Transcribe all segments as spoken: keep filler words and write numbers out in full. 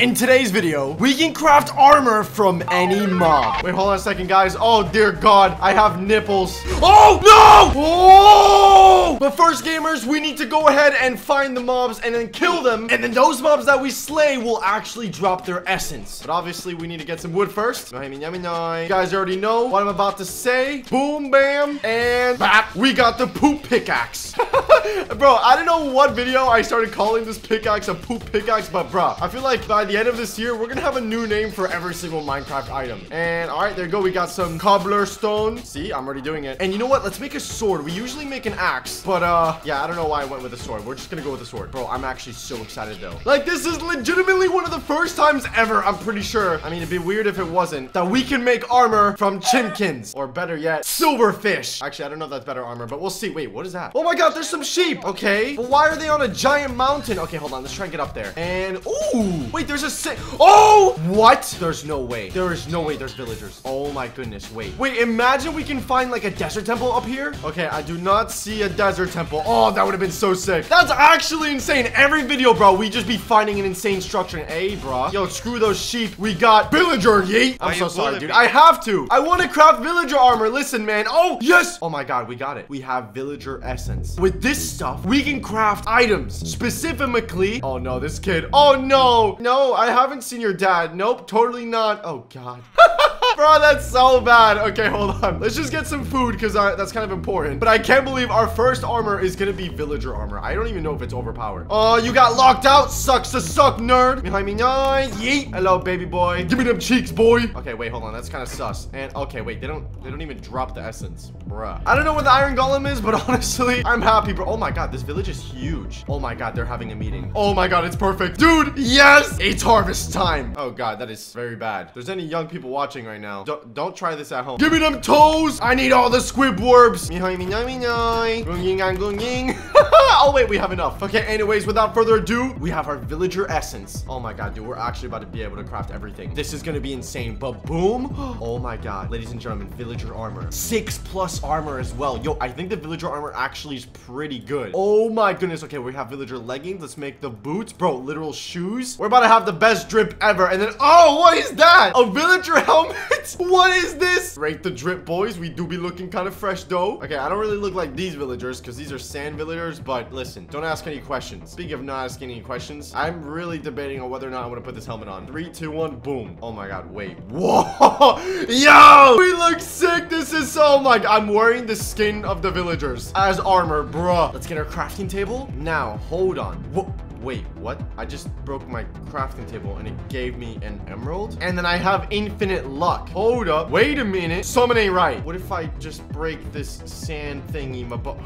In today's video, we can craft armor from any mob. Wait, hold on a second, guys. Oh, dear God. I have nipples. Oh, no! Oh! But first, gamers, we need to go ahead and find the mobs and then kill them. And then those mobs that we slay will actually drop their essence. But obviously, we need to get some wood first. You guys already know what I'm about to say. Boom, bam, and bap. We got the poop pickaxe. Bro, I don't know what video I started calling this pickaxe a poop pickaxe, but bro, I feel like by the end of this year, we're gonna have a new name for every single Minecraft item. And all right, there you go. We got some cobbler stone. See, I'm already doing it. And you know what? Let's make a sword. We usually make an axe, but uh, yeah, I don't know why I went with a sword. We're just gonna go with a sword. Bro, I'm actually so excited though. Like, this is legitimately one of the first times ever, I'm pretty sure. I mean, it'd be weird if it wasn't, that we can make armor from chimkins, or better yet, silverfish. Actually, I don't know if that's better armor, but we'll see. Wait, what is that? Oh my God, there's some sheep. Okay, but why are they on a giant mountain? Okay, hold on. Let's try and get up there. And ooh, wait, there's a si- Oh, what? There's no way. There is no way there's villagers. Oh my goodness. Wait, wait, imagine we can find like a desert temple up here. Okay, I do not see a desert temple. Oh, that would have been so sick. That's actually insane. Every video, bro, we just be finding an insane structure. And hey, bro, yo, screw those sheep. We got villager, yeet. I'm so sorry, dude. I have to. I want to craft villager armor. Listen, man. Oh, yes. Oh my God, we got it. We have villager essence. With this stuff, we can craft items. Specifically, oh no, this kid. Oh no, no, I haven't seen your dad. Nope, totally not. Oh God. Bro, that's so bad. Okay, hold on. Let's just get some food because that's kind of important. But I can't believe our first armor is going to be villager armor. I don't even know if it's overpowered. Oh, you got locked out. Sucks to suck, nerd. Behind me, nine. Yeet. Hello, baby boy. Give me them cheeks, boy. Okay, wait, hold on. That's kind of sus. And okay, wait, they don't they don't even drop the essence. Bruh. I don't know what the iron golem is, but honestly, I'm happy, bro. Oh my God, this village is huge. Oh my God, they're having a meeting. Oh my God, it's perfect. Dude, yes. It's harvest time. Oh God, that is very bad. If there's any young people watching right now, Don't, don't try this at home. Give me them toes. I need all the squibworbs. Oh wait, we have enough. Okay, anyways, without further ado, we have our villager essence. Oh my God, dude, we're actually about to be able to craft everything. This is gonna be insane, but boom. Oh my God, ladies and gentlemen, villager armor. Six plus armor as well. Yo, I think the villager armor actually is pretty good. Oh my goodness. Okay, we have villager leggings. Let's make the boots. Bro, literal shoes. We're about to have the best drip ever. And then, oh, what is that? A villager helmet? What is this? Rate the drip, boys. We do be looking kind of fresh though. Okay, I don't really look like these villagers because these are sand villagers, but listen, don't ask any questions. Speaking of not asking any questions, I'm really debating on whether or not I want to put this helmet on. Three, two, one, boom. Oh my God, wait, whoa. Yo, we look sick. This is so, oh my God, I'm wearing the skin of the villagers as armor, bruh. Let's get our crafting table now. Hold on. Whoa. Wait, what? I just broke my crafting table and it gave me an emerald. And then I have infinite luck. Hold up. Wait a minute. Someone ain't right. What if I just break this sand thingy? My butt.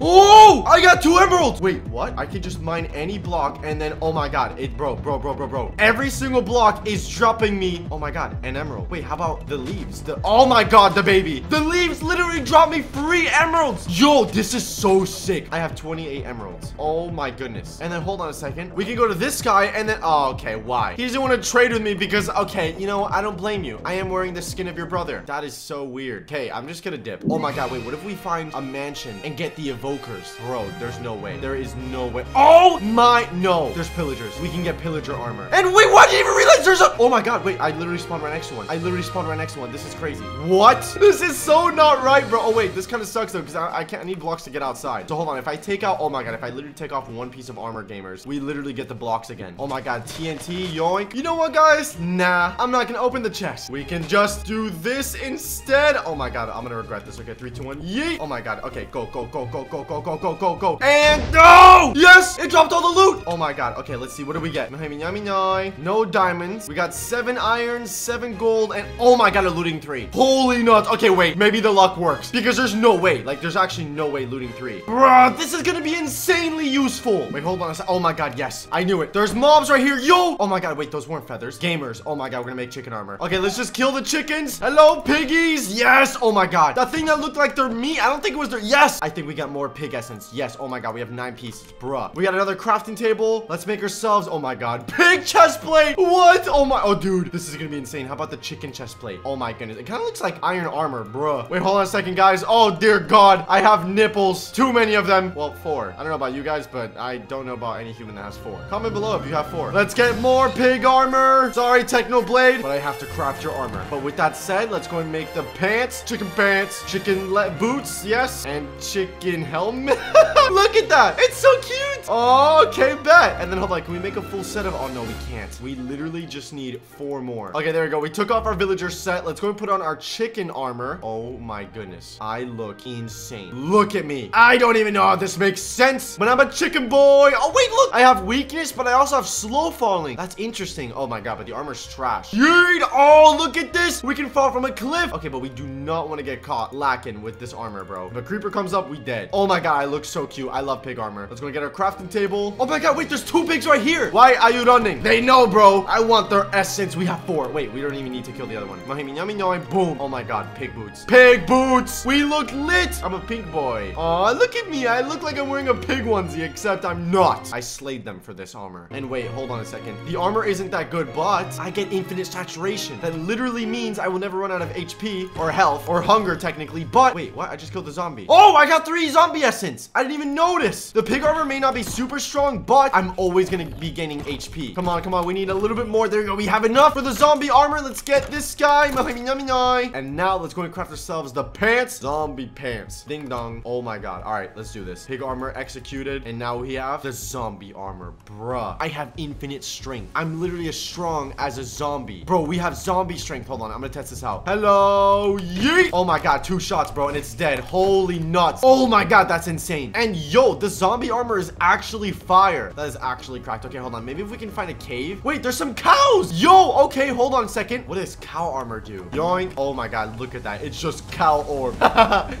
Oh, I got two emeralds. Wait, what? I could just mine any block and then, oh my God, it, bro, bro, bro, bro, bro. Every single block is dropping me. Oh my God, an emerald. Wait, how about the leaves? The, oh my God, the baby. The leaves literally dropped me three emeralds. Yo, this is so sick. I have twenty-eight emeralds. Oh my goodness. And then hold on a second, we can go to this guy and then, oh, okay, why he doesn't want to trade with me? Because okay, you know, I don't blame you. I am wearing the skin of your brother. That is so weird. Okay, I'm just gonna dip. Oh my God, wait, what if we find a mansion and get the evokers? Bro, there's no way. There is no way. Oh my, no, there's pillagers. We can get pillager armor. And wait, why did you even realize there's a, oh my God, wait, I literally spawned right next to one. I literally spawned right next to one. This is crazy. What? This is so not right, bro. Oh wait, this kind of sucks though, because I, I can't, I need blocks to get outside. So hold on, if I take out, oh my God, if I literally take off one piece of armor, gamers, we literally get the blocks again. Oh my God, T N T, yoink. You know what, guys? Nah, I'm not gonna open the chest. We can just do this instead. Oh my God, I'm gonna regret this. Okay, three, two, one, yeet. Oh my God, okay, go, go, go, go, go, go, go, go, go, go. And no! Yes, it dropped all the loot. Oh my God, okay, let's see, what do we get? No diamonds. We got seven irons, seven gold, and oh my God, a looting three. Holy nuts. Okay, wait, maybe the luck works because there's no way. Like, there's actually no way looting three. Bruh, this is gonna be insanely useful. Wait, hold on a second. Oh my God, yes, I knew it. There's mobs right here. Yo, oh my God, wait, those weren't feathers. Gamers, oh my God, we're gonna make chicken armor. Okay, let's just kill the chickens. Hello, piggies. Yes, oh my God, that thing that looked like their meat, I don't think it was their, yes, I think we got more pig essence. Yes, oh my God, we have nine pieces. Bruh, we got another crafting table. Let's make ourselves, oh my God, pig chest plate. What? Oh my, oh dude, this is gonna be insane. How about the chicken chest plate? Oh my goodness, it kind of looks like iron armor. Bruh, wait, hold on a second, guys. Oh dear God, I have nipples, too many of them. Well, four. I don't know about you guys, but I don't know about any human that has four. Comment below if you have four. Let's get more pig armor. Sorry, Technoblade, but I have to craft your armor. But with that said, let's go and make the pants, chicken pants, chicken le boots, yes, and chicken helmet. Look at that. It's so cute. Oh, okay, bet. And then hold on, can we make a full set of, oh no, we can't. We literally just need four more. Okay, there we go. We took off our villager set. Let's go and put on our chicken armor. Oh my goodness. I look insane. Look at me. I don't even know how this makes sense, but I'm a chicken boy. Oh wait, look. I have weakness, but I also have slow falling. That's interesting. Oh my god, but the armor's trash. Yeet. Oh, look at this. We can fall from a cliff. Okay, but we do not want to get caught lacking with this armor, bro. If a creeper comes up, we dead. Oh my god, I look so cute. I love pig armor. Let's go and get our crafting table. Oh my god, wait, there's two pigs right here. Why are you running? They know, bro. I want their essence. We have four. Wait, we don't even need to kill the other one. Boom. Oh my god, pig boots. Pig boots. We look lit. I'm a pig boy. Aw, look at me. I look like I'm wearing a pig onesie, except I'm not. I slayed them for this armor. And wait, hold on a second. The armor isn't that good, but I get infinite saturation. That literally means I will never run out of H P or health or hunger, technically. But wait, what? I just killed the zombie. Oh, I got three zombie essence. I didn't even notice. The pig armor may not be super strong, but I'm always going to be gaining H P. Come on, come on. We need a little bit more. There we go. We have enough for the zombie armor. Let's get this guy. And now let's go and craft ourselves the pants. Zombie pants. Ding dong. Oh my god. All right, let's do this. Pig armor executed. And now we have the zombie armor. Bruh. I have infinite strength. I'm literally as strong as a zombie. Bro, we have zombie strength. Hold on. I'm going to test this out. Hello. Yeet. Oh my god. Two shots, bro. And it's dead. Holy nuts. Oh my god. That's insane. And yo, the zombie armor is actually fire. That is actually cracked. Okay, hold on. Maybe if we can find a cave. Wait, there's some cows. Yo. Okay, hold on a second. What does cow armor do? Yoink. Oh my god, look at that. It's just cow orb.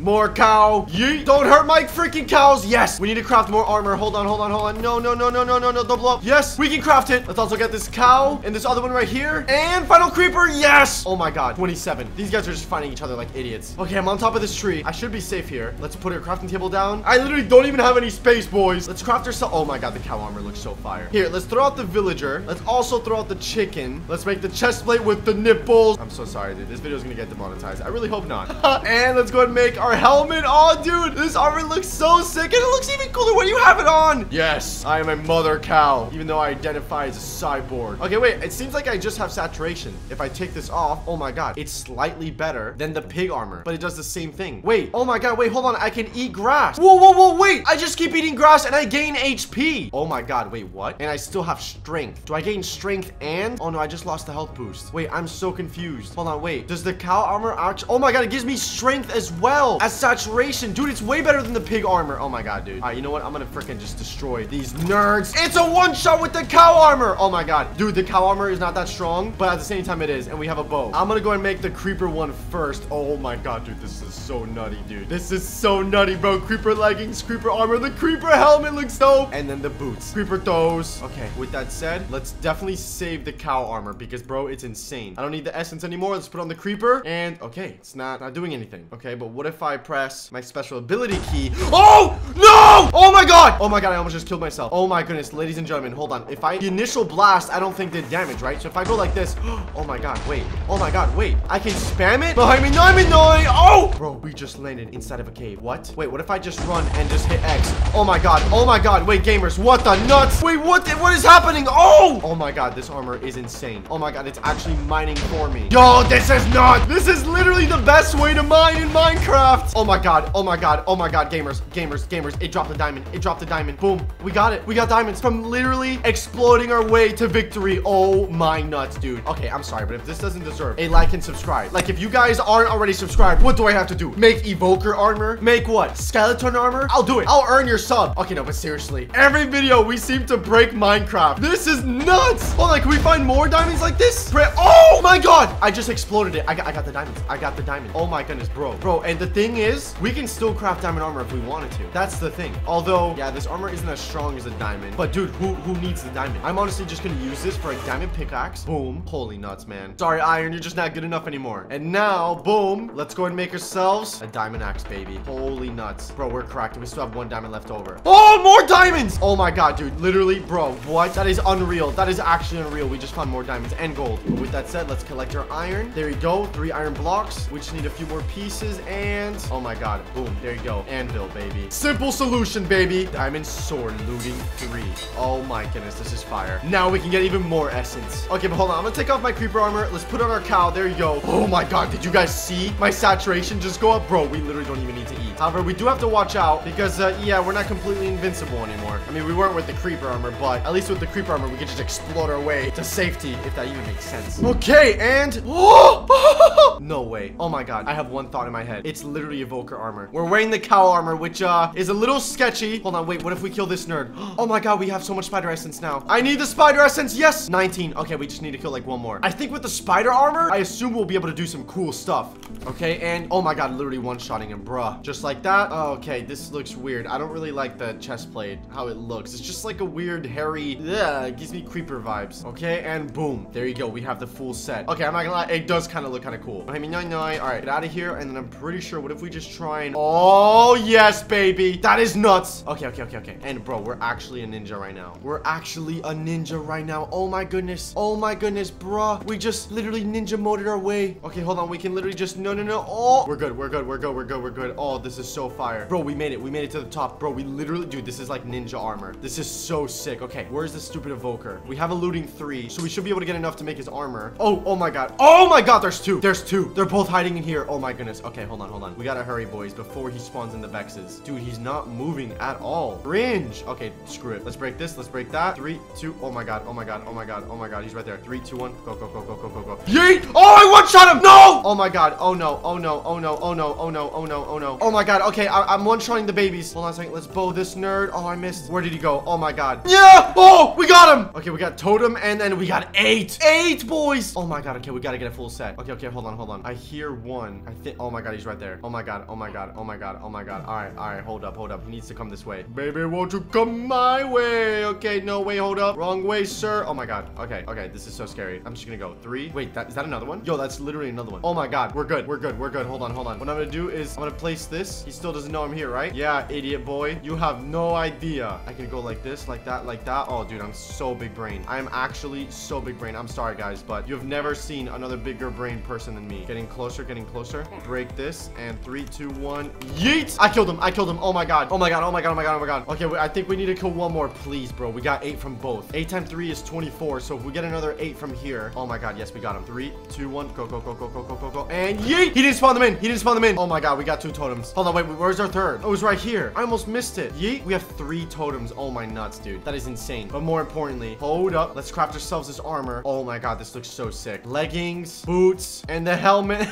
More cow. Yeet. Don't hurt my freaking cows. Yes. We need to craft more armor. Hold on, hold on, hold on. No, no, no, no, no, no, no. Don't blow up. Yes, we can craft it. Let's also get this cow and this other one right here. And final creeper. Yes. Oh my god. twenty-seven. These guys are just fighting each other like idiots. Okay, I'm on top of this tree. I should be safe here. Let's put our crafting table down. I literally don't even have any space, boys. Let's craft ourselves. Oh my god, the cow armor looks so fire. Here, let's throw out the villager. Let's also throw out the chicken. Let's make the chest plate with the nipples. I'm so sorry, dude. This video is gonna get demonetized. I really hope not. And let's go ahead and make our helmet. Oh, dude, this armor looks so sick, and it looks even cooler when you have it on. Yes, I am a mother cow, even though I identify as a cyborg. Okay, wait, it seems like I just have saturation. If I take this off, oh my god, it's slightly better than the pig armor, but it does the same thing. Wait, oh my god, wait, hold on, I can eat grass. Whoa, whoa, whoa, wait, I just keep eating grass and I gain H P. Oh my god, wait, what? And I still have strength. Do I gain strength and? Oh no, I just lost the health boost. Wait, I'm so confused. Hold on, wait, does the cow armor actually, oh my god, it gives me strength as well as saturation. Dude, it's way better than the pig armor. Oh my god, dude. All right, you know what? I'm gonna freaking just destroy these nerds. It's a one shot with the cow armor. Oh my god, dude, the cow armor is not that strong, but at the same time it is, and we have a bow. I'm gonna go and make the creeper one first. Oh my god, dude, this is so nutty, dude. This is so nutty, bro. Creeper leggings, creeper armor, the creeper helmet looks dope, and then the boots, creeper toes. Okay, with that said, let's definitely save the cow armor because, bro, it's insane. I don't need the essence anymore. Let's put on the creeper, and okay, it's not not doing anything. Okay, but what if I press my special ability key? Oh no, oh my god, oh my god, I almost just killed myself. Oh my goodness, ladies and gentlemen, hold on. If I the initial blast, I don't think did damage, right? So if I go like this, oh my god, wait, oh my god, wait, I can spam it behind me. No, I mean, no, oh bro, we just landed inside of a cave. What? Wait, what if I just run and just hit X? Oh my god, oh my god, wait, gamers, what the nuts? Wait, what the, what is happening? Oh, oh my god, this armor is insane. Oh my god, it's actually mining for me. Yo, this is not, this is literally the best way to mine in Minecraft. Oh my god, oh my god, oh my god, gamers, gamers, gamers, it dropped a diamond, it dropped a diamond. Boom, we got it. We got diamonds from literally exploding our way to victory. Oh my nuts, dude. Okay, I'm sorry, but if this doesn't deserve a like and subscribe, like if you guys aren't already subscribed, what do I have to do? Make evoker armor? Make what? Skeleton armor? I'll do it. I'll earn your sub. Okay, no, but seriously, every video we seem to break Minecraft. This is nuts. Hold on, can we find more diamonds like this? Oh my god, I just exploded it. I got, I got the diamonds. I got the diamond. Oh my goodness, bro. Bro, and the thing is, we can still craft diamond armor if we wanted to. That's the thing. Although, yeah, this armor isn't as strong as a diamond. But dude, who who needs the diamond? I'm honestly just gonna use this for a diamond pickaxe. Boom. Holy nuts, man. Sorry, iron, you're just not good enough anymore. And now, boom, let's go and make ourselves a diamond axe, baby. Holy nuts. Bro, we're cracked. We still have one diamond left over. Oh, more diamonds! Oh my god, dude. Literally, bro, what? That is unreal. That is actually unreal. We just found more diamonds and gold. But with that said, let's collect our iron. There you go. Three iron blocks. We just need a few more pieces and... oh my god. Boom. There you go. Anvil, baby. Simple solution. solution, baby. Diamond sword looting three. Oh my goodness, this is fire. Now we can get even more essence. Okay, but hold on. I'm gonna take off my creeper armor. Let's put on our cow. There you go. Oh my god, did you guys see my saturation just go up? Bro, we literally don't even need to eat. However, we do have to watch out because, uh, yeah, we're not completely invincible anymore. I mean, we weren't with the creeper armor, but at least with the creeper armor, we can just explode our way to safety, if that even makes sense. Okay, and... Oh! No way. Oh my god, I have one thought in my head. It's literally evoker armor. We're wearing the cow armor, which uh, is a little sketchy. Hold on, wait, what if we kill this nerd? Oh my god, we have so much spider essence now. I need the spider essence, yes! nineteen. Okay, we just need to kill like one more. I think with the spider armor, I assume we'll be able to do some cool stuff. Okay, and oh my god, literally one-shotting him, bruh. Just like that. Okay, this looks weird. I don't really like the chest plate, how it looks. It's just like a weird, hairy, yeah, it gives me creeper vibes. Okay, and boom. There you go, we have the full set. Okay, I'm not gonna lie, it does kind of look kind of cool. I mean, no, no, all right, get out of here, and then I'm pretty sure, what if we just try and... Oh, yes, baby. That is nuts. Okay, okay, okay, okay. And bro, we're actually a ninja right now. We're actually a ninja right now. Oh my goodness. Oh my goodness, bruh. We just literally ninja moded our way. Okay, hold on, we can literally just... No, no, no. Oh, we're good, we're good, we're good, we're good, we're good. Oh, this is so fire. Bro, we made it. We made it to the top. Bro, we literally... Dude, this is like ninja armor. This is so sick. Okay, where's the stupid evoker? We have a looting three, so we should be able to get enough to make his armor. Oh, oh my god. Oh my god, there's two. There's two. They're both hiding in here. Oh my goodness. Okay, hold on, hold on. We gotta hurry, boys, before he spawns in the vexes. Dude, he's not moving at all. Cringe. Okay, screw it. Let's break this. Let's break that. Three, two. Oh my god. Oh my god. Oh my god. Oh my god. He's right there. Three, two, one. Go, go, go, go, go, go, go. Yeet! Oh, I one-shot him! No! Oh my god. Oh no. Oh no. Oh no. Oh no. Oh no. Oh no. Oh no. Oh my god. Okay, I I'm one-shotting the babies. Hold on a second. Let's bow this nerd. Oh, I missed. Where did he go? Oh my god. Yeah! Oh, we got him! Okay, we got totem, and then we got eight. Eight, boys! Oh my god. Okay, we gotta get a full set. Okay, okay, hold on, hold on. I hear one. I think... Oh my god, he's right there. Oh my god. Oh my god. Oh my god. Oh my god. All right, all right. Hold up, hold up. He needs to come this way. Baby, won't you come my way? Okay, no way. Hold up. Wrong way, sir. Oh my god. Okay, okay. This is so scary. I'm just gonna go. Three. Wait, that, is that another one? Yo, that's literally another one. Oh my god. We're good. We're good. We're good. Hold on, hold on. What I'm gonna do is I'm gonna place this. He still doesn't know I'm here, right? Yeah, idiot boy. You have no idea. I can go like this, like that, like that. Oh, dude, I'm so big brain. I am actually so big brain. I'm sorry, guys, but you have never seen another bigger brain person than me. Getting closer, getting closer. Break this. And three, two, one. Yeet! I killed him. I killed him. Oh my god. Oh my god. Oh my god. Oh my god. Oh my god. Okay, I think we need to kill one more, please, bro. We got eight from both. Eight times three is twenty-four. So if we get another eight from here, oh my god, yes, we got him. Three, two, one. Go, go, go, go, go, go, go, go. And yeet! He didn't spawn them in. He didn't spawn them in. Oh my god, we got two totems. Hold on, wait, where's our third? Oh, it was right here. I almost missed it. Yeet! We have three totems. Oh my nuts, dude. That is insane. But more importantly, hold up. Let's craft ourselves this armor. Oh my god, this looks so sick. Leggings, boots, and the helmet.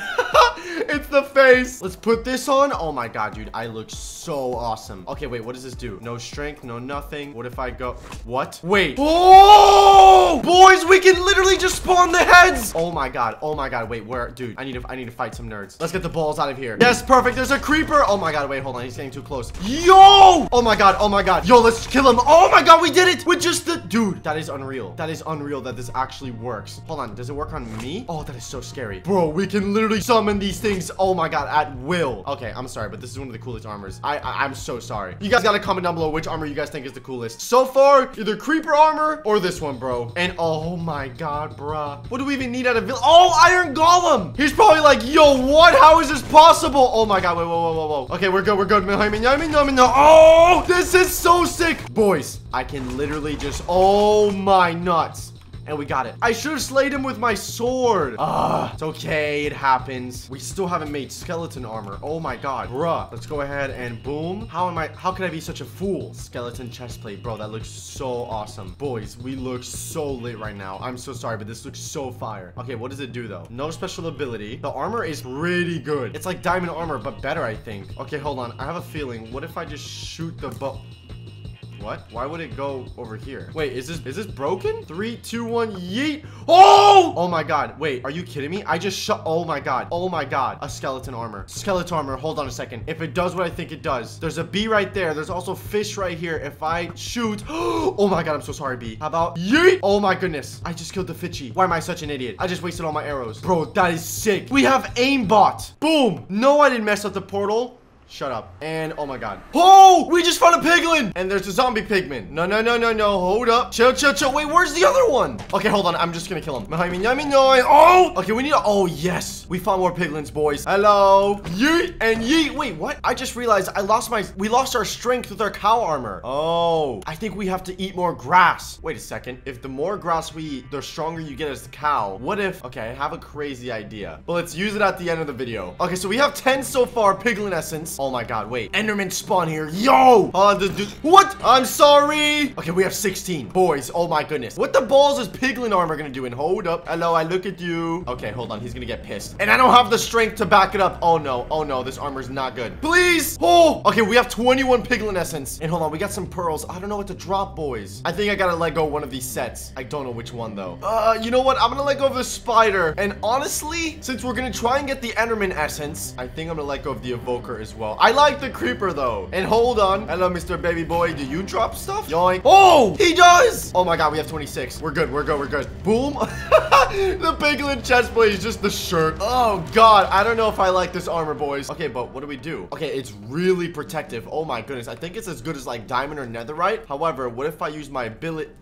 It's the face. Let's put this on. Oh my god, dude, I look so awesome. Okay, wait, what does this do? No strength, no nothing. What if I go... What? Wait. Oh! Boys, we can literally just spawn the heads. Oh my god. Oh my god. Wait, where... Dude, I need to I need to fight some nerds. Let's get the balls out of here. Yes, perfect. There's a creeper. Oh my god, wait, hold on. He's getting too close. Yo! Oh my god. Oh my god. Yo, let's kill him. Oh my god, we did it with just the... Dude, that is unreal. That is unreal that this actually works. Hold on. Does it work on me? Oh, that is so scary. Bro, we can literally summon these things. Oh my god, at will. Okay, I'm sorry, but this is one of the coolest armors. I, I I'm so sorry. You guys gotta comment down below which armor you guys think is the coolest. So far, either creeper armor or this one, bro. And oh my god, bruh. What do we even need out of vill- Oh, iron golem. He's probably like, yo, what? How is this possible? Oh my god, wait, whoa, whoa, whoa, whoa. Okay, we're good, we're good. I mean, I mean, I mean, no. Oh, this is so sick. Boys, I can literally just, oh my nuts. And we got it. I should have slayed him with my sword. Ah, it's okay. It happens. We still haven't made skeleton armor. Oh my god, bruh. Let's go ahead and boom. How am I? How could I be such a fool? Skeleton chestplate, bro. That looks so awesome, boys. We look so lit right now. I'm so sorry, but this looks so fire. Okay, what does it do though? No special ability. The armor is pretty good. It's like diamond armor, but better, I think. Okay, hold on. I have a feeling. What if I just shoot the bow? What? Why would it go over here? Wait, is this is this broken? Three, two, one, yeet. Oh! Oh my god. Wait, are you kidding me? I just shot. Oh my god. Oh my god. A skeleton armor. Skeleton armor. Hold on a second. If it does what I think it does, there's a bee right there. There's also fish right here. If I shoot. Oh my god. I'm so sorry, bee. How about yeet? Oh my goodness. I just killed the fishy. Why am I such an idiot? I just wasted all my arrows. Bro, that is sick. We have aimbot. Boom. No, I didn't mess up the portal. Shut up. And oh my god. Oh, we just found a piglin! And there's a zombie pigman. No, no, no, no, no. Hold up. Chill, chill, chill. Wait, where's the other one? Okay, hold on. I'm just gonna kill him. Oh! Okay, we need to. Oh, yes. We found more piglins, boys. Hello. Yeet and yeet. Wait, what? I just realized I lost my. We lost our strength with our cow armor. Oh. I think we have to eat more grass. Wait a second. If the more grass we eat, the stronger you get as a cow. What if. Okay, I have a crazy idea. But let's use it at the end of the video. Okay, so we have ten so far piglin essence. Oh my god, wait. Enderman spawn here. Yo! Uh, the dude. What? I'm sorry. Okay, we have sixteen. Boys, oh my goodness. What the balls is piglin armor gonna do? And hold up. Hello, I look at you. Okay, hold on. He's gonna get pissed. And I don't have the strength to back it up. Oh no. Oh no. This armor's not good. Please. Oh. Okay, we have twenty-one piglin essence. And hold on. We got some pearls. I don't know what to drop, boys. I think I gotta let go of one of these sets. I don't know which one, though. Uh, you know what? I'm gonna let go of the spider. And honestly, since we're gonna try and get the Enderman essence, I think I'm gonna let go of the evoker as well. I like the creeper though. And hold on. Hello, Mister Baby Boy. Do you drop stuff? Yoink. Oh, he does. Oh my god, we have twenty-six. We're good. We're good. We're good. Boom. The piglin chest plate is just the shirt. Oh god. I don't know if I like this armor, boys. Okay, but what do we do? Okay, it's really protective. Oh my goodness. I think it's as good as like diamond or netherite. However, what if I use my billet?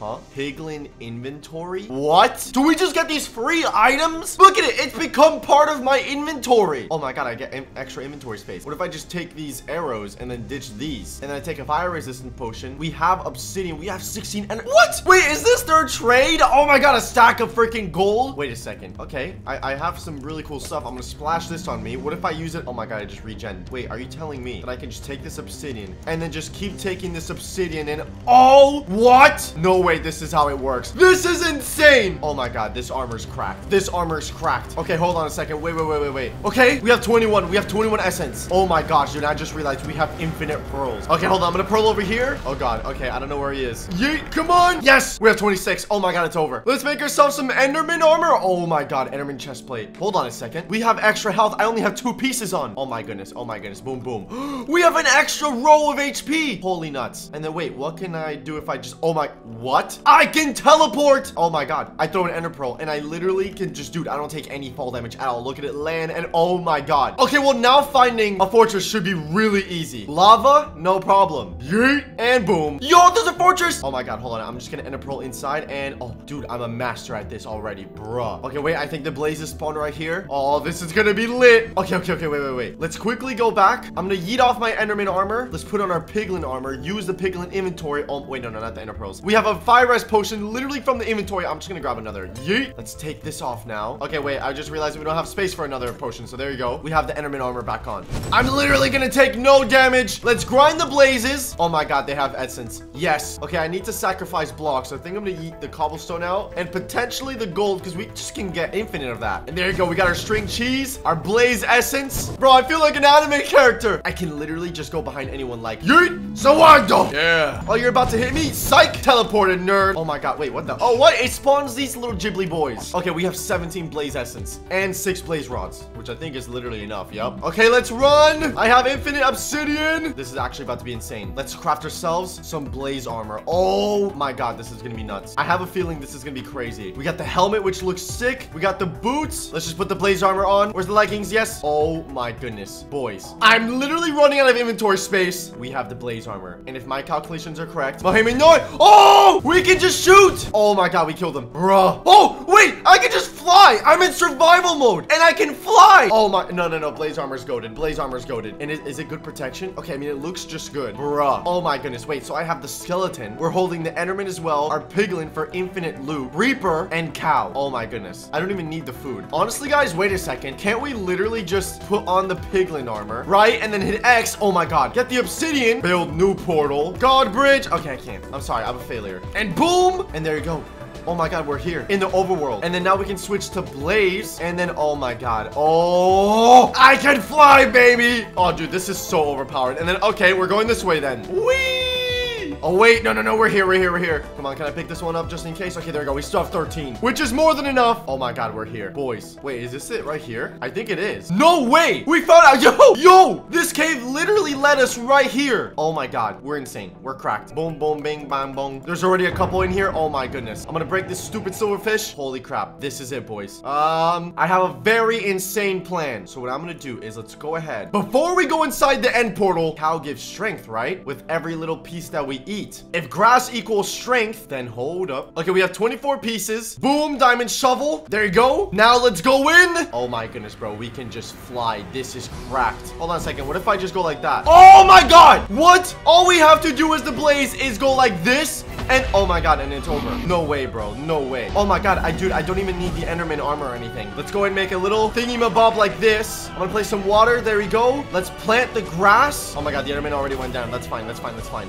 Huh? Piglin inventory? What? Do we just get these free items? Look at it. It's become part of my inventory. Oh my god, I get in extra inventory space. What if I just take these arrows and then ditch these? And then I take a fire resistant potion. We have obsidian. We have sixteen and- What? Wait, is this their trade? Oh my god, a stack of freaking gold? Wait a second. Okay, I, I have some really cool stuff. I'm gonna splash this on me. What if I use it? Oh my god, I just regen. Wait, are you telling me that I can just take this obsidian and then just keep taking this obsidian and- Oh, what? No way. Wait, this is how it works. This is insane. Oh my god, this armor's cracked. This armor's cracked. Okay, hold on a second. Wait, wait, wait, wait, wait. Okay, we have twenty-one. We have twenty-one essence. Oh my gosh, dude, I just realized we have infinite pearls. Okay, hold on. I'm gonna pearl over here. Oh god. Okay, I don't know where he is. Yeet. Come on. Yes, we have twenty-six. Oh my god, it's over. Let's make ourselves some Enderman armor. Oh my god, Enderman chest plate. Hold on a second. We have extra health. I only have two pieces on. Oh my goodness. Oh my goodness. Boom, boom. We have an extra row of H P. Holy nuts. And then wait, what can I do if I just... Oh my... What? What? I can teleport! Oh my god. I throw an ender pearl and I literally can just, dude, I don't take any fall damage at all. Look at it land and oh my god. Okay, well now finding a fortress should be really easy. Lava, no problem. Yeet! And boom. Yo, there's a fortress! Oh my god, hold on. I'm just gonna ender pearl inside and, oh, dude, I'm a master at this already, bruh. Okay, wait, I think the blazes spawn right here. Oh, this is gonna be lit. Okay, okay, okay, wait, wait, wait. Let's quickly go back. I'm gonna yeet off my enderman armor. Let's put on our piglin armor. Use the piglin inventory. Oh, wait, no, no, not the ender pearls. We have a fire rest potion literally from the inventory. I'm just gonna grab another. Yeet. Let's take this off now. Okay, wait, I just realized we don't have space for another potion, so there you go. We have the enderman armor back on. I'm literally gonna take no damage. Let's grind the blazes. Oh my god, they have essence. Yes. Okay, I need to sacrifice blocks, so I think I'm gonna eat the cobblestone out and potentially the gold because we just can get infinite of that. And there you go, we got our string cheese, our blaze essence. Bro, I feel like an anime character. I can literally just go behind anyone like yeet. So I don't. Yeah. Oh, you're about to hit me. Psych. Teleported. Nerd. Oh my god, wait, what the? Oh, what? It spawns these little Ghibli boys. Okay, we have seventeen blaze essence and six blaze rods, which I think is literally enough. Yep. Okay, let's run. I have infinite obsidian. This is actually about to be insane. Let's craft ourselves some blaze armor. Oh my god, this is gonna be nuts. I have a feeling this is gonna be crazy. We got the helmet, which looks sick. We got the boots. Let's just put the blaze armor on. Where's the leggings? Yes. Oh my goodness, boys. I'm literally running out of inventory space. We have the blaze armor, and if my calculations are correct, Bohemian Noy. Oh! We can just shoot! Oh my god, we killed him. Bruh. Oh, wait! I can just fly! I'm in survival mode! And I can fly! Oh my... No, no, no. Blaze armor's goated. Blaze armor's goated. And it, is it good protection? Okay, I mean, it looks just good. Bruh. Oh my goodness. Wait, so I have the skeleton. We're holding the enderman as well. Our piglin for infinite loot. Reaper and cow. Oh my goodness. I don't even need the food. Honestly, guys, wait a second. Can't we literally just put on the piglin armor? Right? And then hit X. Oh my god. Get the obsidian. Build new portal. God bridge. Okay, I can't. I'm sorry. I'm a failure. And boom! And there you go. Oh my god, we're here in the overworld. And then now we can switch to blaze. And then, oh my god. Oh, I can fly, baby. Oh, dude, this is so overpowered. And then, okay, we're going this way then. Whee! Oh, wait. No, no, no. We're here. We're here. We're here. Come on. Can I pick this one up just in case? Okay, there we go. We still have thirteen, which is more than enough. Oh, my God. We're here. Boys. Wait, is this it right here? I think it is. No way. We found out. Yo, yo. This cave literally led us right here. Oh, my God. We're insane. We're cracked. Boom, boom, bing, bang, boom. There's already a couple in here. Oh, my goodness. I'm going to break this stupid silverfish. Holy crap. This is it, boys. Um, I have a very insane plan. So what I'm going to do is let's go ahead. Before we go inside the end portal, cow gives strength, right? With every little piece that we eat. If grass equals strength, then hold up. Okay, we have twenty-four pieces. Boom, diamond shovel. There you go. Now let's go in. Oh my goodness, bro. We can just fly. This is cracked. Hold on a second. What if I just go like that? Oh my God. What? All we have to do as the blaze is go like this. And oh my God, and it's over. No way, bro. No way. Oh my God. I dude, I don't even need the Enderman armor or anything. Let's go and make a little thingy-mabob like this. I'm gonna place some water. There we go. Let's plant the grass. Oh my God, the Enderman already went down. That's fine. That's fine. That's fine.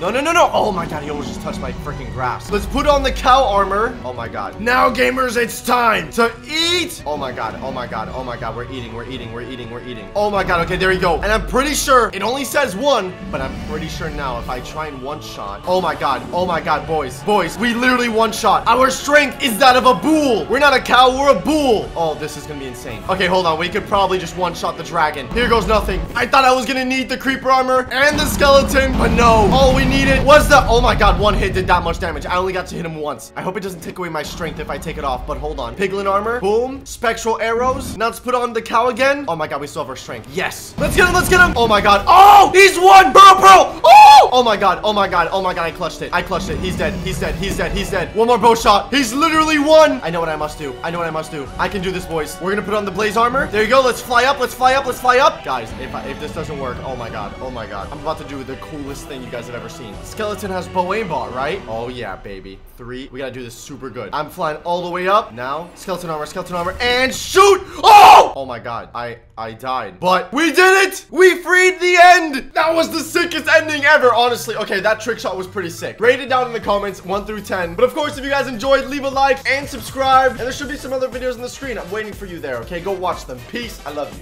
No, no, no, no. Oh my God, he almost just touched my freaking grass. Let's put on the cow armor. Oh my God. Now, gamers, it's time to eat. Oh my God. Oh my God. Oh my God. We're eating. We're eating. We're eating. We're eating. Oh my God. Okay, there we go. And I'm pretty sure it only says one, but I'm pretty sure now if I try and one shot. Oh my Oh my God. Oh my God, boys. Boys, we literally one shot. Our strength is that of a bull. We're not a cow, we're a bull. Oh, this is gonna be insane. Okay, hold on. We could probably just one shot the dragon. Here goes nothing. I thought I was gonna need the creeper armor and the skeleton, but no. All we needed was the, oh my God, one hit did that much damage. I only got to hit him once. I hope it doesn't take away my strength if I take it off, but hold on. Piglin armor, boom, spectral arrows. Now let's put on the cow again. Oh my God, we still have our strength. Yes. Let's get him, let's get him. Oh my God. Oh, he's one, bro, bro. Oh, oh my God. Oh my God. Oh my God, I I clutched it. I clutched it. He's dead. He's dead. He's dead. He's dead. One more bow shot. He's literally won. I know what I must do. I know what I must do. I can do this, boys. We're gonna put on the blaze armor. There you go. Let's fly up. Let's fly up. Let's fly up. Guys, if I, if this doesn't work, oh my God. Oh my God. I'm about to do the coolest thing you guys have ever seen. Skeleton has bow aimbot, right? Oh yeah, baby. Three. We gotta do this super good. I'm flying all the way up now. Skeleton armor. Skeleton armor. And shoot! Oh! Oh my God. I I died. But we did it. We freed the end. That was the sickest ending ever. Honestly. Okay, that trick shot was pretty sick. Rate it down in the comments, one through ten. But of course, if you guys enjoyed, leave a like and subscribe. And there should be some other videos on the screen. I'm waiting for you there, okay? Go watch them. Peace. I love you.